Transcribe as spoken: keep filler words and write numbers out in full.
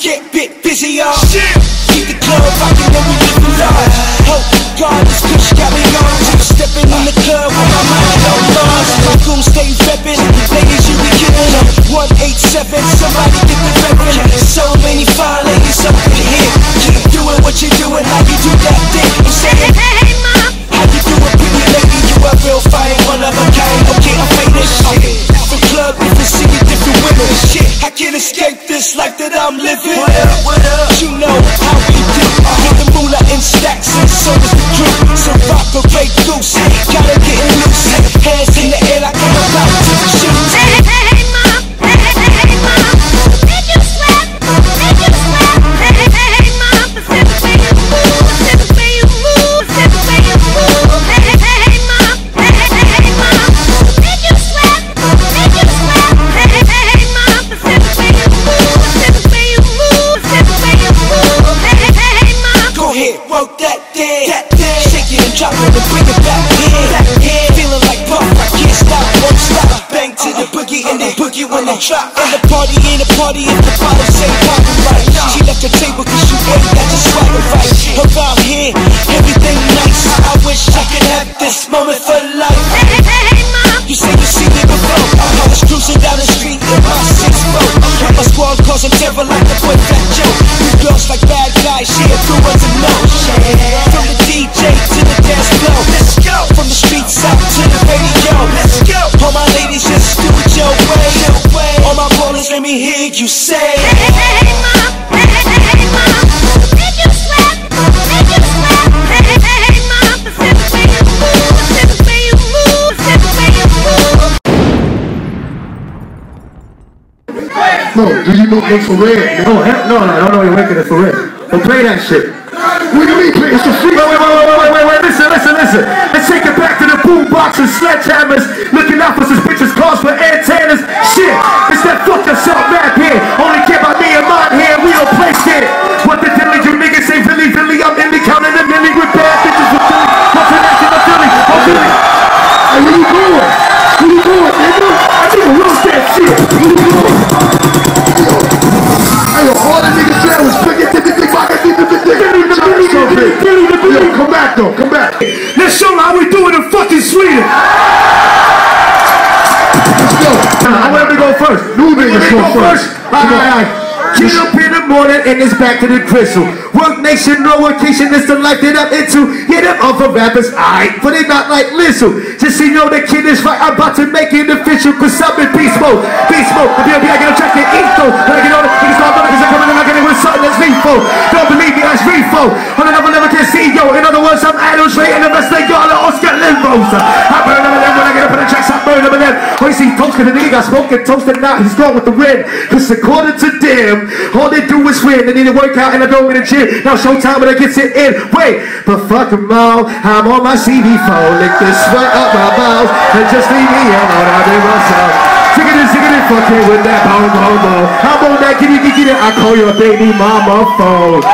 get bit busy, y'all. Keep the club rockin', then we live in love. Hope to God this bitch carry on. Steppin' in the club with my mind on bars. My goon stay reppin', ladies you be killin'. one eight seven, somebody get the reppin'. So many fine ladies up in here. Keep doing what you doing, how you do that thing? I'm saying, hey, mom, how you do it, pretty lady? You a real fine, one of a kind. Okay, I'm famous. Shit, out the club, you can see the different women. Shit, I can't escape this life that I'm living. What up, what up? You know how we do. I hit the moolah in stacks, and so does the group. So rock the break loose, gotta get loose. Hands in the air like I'm about to shoot. Hey, hey, mom, hey, hey, mom, did you slap? Did you slap? Hey, hey, hey, mom, it's the way you move, it's the way you move, it's the way you move. Hey, hey, hey, mom, hey, hey, hey, mom, did you slap? Did you slap? Hey, hey, hey, mom, it's the way you move, it's the way you move, it's the way you move. Hey, hey, hey, mom, go ahead, work that thing, that thing, shake it and drop it and bring it back in. Feeling like Puff, I can't stop, won't stop. To the boogie and the boogie when they drop. And the party ain't a party if the bottles ain't poppin' right. She left the table cause she ain't got the swagger right. Her vibe here, everything nice. I wish I could have this moment for life. Hey, hey, mom, you say you see me before. I was cruising down the street in my six four. My squad causing terror like the boy Fat Joe. You girls like bad guys, she ain't through us to know. From the D J to the dance floor, let's go. From the streets out to the radio, let's go. All my ladies just do it your way, your way. All my ballers, let me hear you say, hey, hey, mom, hey, hey, mom, did you slap? Did you slap? Hey, hey, hey, mom, it's the way you move, it's the way you move, it's the way you move. No, do you know it's for real? They don't have, no, no, I don't know you're making it for real. Don't play that shit. What do you mean play? It's a free. Wait, wait, wait, wait, wait, wait, listen, listen, listen. Let's take it back to the boombox and sledgehammers. Looking out for this bitches calls for antennas. Shit, it's that fuck yourself rap here. Only care about me and mine here. We don't play shit. What the dilly, you niggas say really, really. I'm in the counting a million with bad bitches with Philly. What's the next in the Philly? Oh, Philly. Hey, what you doing? What you doing, nigga? I need to roast that shit. What you doing? Hey, yo, all the niggas there was freaking dick, pocket, dick, dick, dick, yo, come back though, come back. Let's show how we do it in fucking Sweden. Let's go. I want to go first. New niggas go first. Alright, alright. Get up in the morning and it's back to the gristle. Work nation, no vacation, it's the life that I'm into. Get them other rappers, alright, but they not like listen. Just so you know the kid is right, I'm about to make it official. Cause I'm in beast mode, beast mode. The B L B, I get a check the info. When I get on it, niggas start running cause I'm coming in like anyone something that's refo. Don't believe me, that's refo. On another level can see yo. In other words, I'm Idol Trey and the rest of y'all are Oscar Limbos. I burn them and then when I get up in the tracks, I burn them and then. Oh, you see toast cause the nigga got smoking toast and now he's gone with the wind. Cause according to them, all they do is win. They need to work out and I don't get a gym. Now showtime when I get it in. Wait, but fuck them all. I'm on my C D phone. Lick the sweat up my mouth and just leave me alone. I'll do myself. Sick it in, sick it in. Fuck it with that bone, bone, bone. How about that? Give me, give me that. I call your baby mama phone.